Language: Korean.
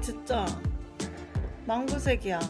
진짜 망고색이야.